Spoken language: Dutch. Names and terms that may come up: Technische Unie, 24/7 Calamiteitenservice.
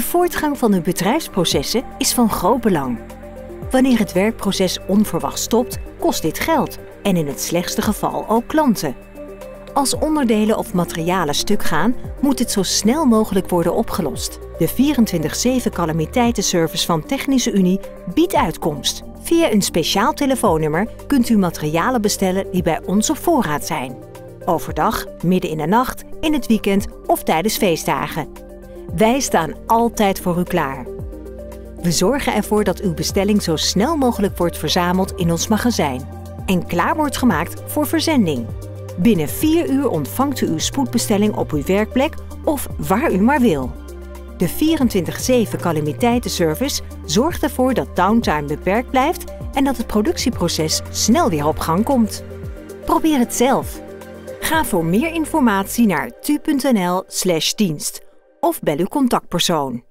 De voortgang van de bedrijfsprocessen is van groot belang. Wanneer het werkproces onverwacht stopt, kost dit geld en in het slechtste geval ook klanten. Als onderdelen of materialen stuk gaan, moet dit zo snel mogelijk worden opgelost. De 24/7 calamiteitenservice van Technische Unie biedt uitkomst. Via een speciaal telefoonnummer kunt u materialen bestellen die bij ons op voorraad zijn. Overdag, midden in de nacht, in het weekend of tijdens feestdagen. Wij staan altijd voor u klaar. We zorgen ervoor dat uw bestelling zo snel mogelijk wordt verzameld in ons magazijn en klaar wordt gemaakt voor verzending. Binnen 4 uur ontvangt u uw spoedbestelling op uw werkplek of waar u maar wil. De 24/7 calamiteitenservice zorgt ervoor dat downtime beperkt blijft en dat het productieproces snel weer op gang komt. Probeer het zelf. Ga voor meer informatie naar tu.nl/dienst of bel uw contactpersoon.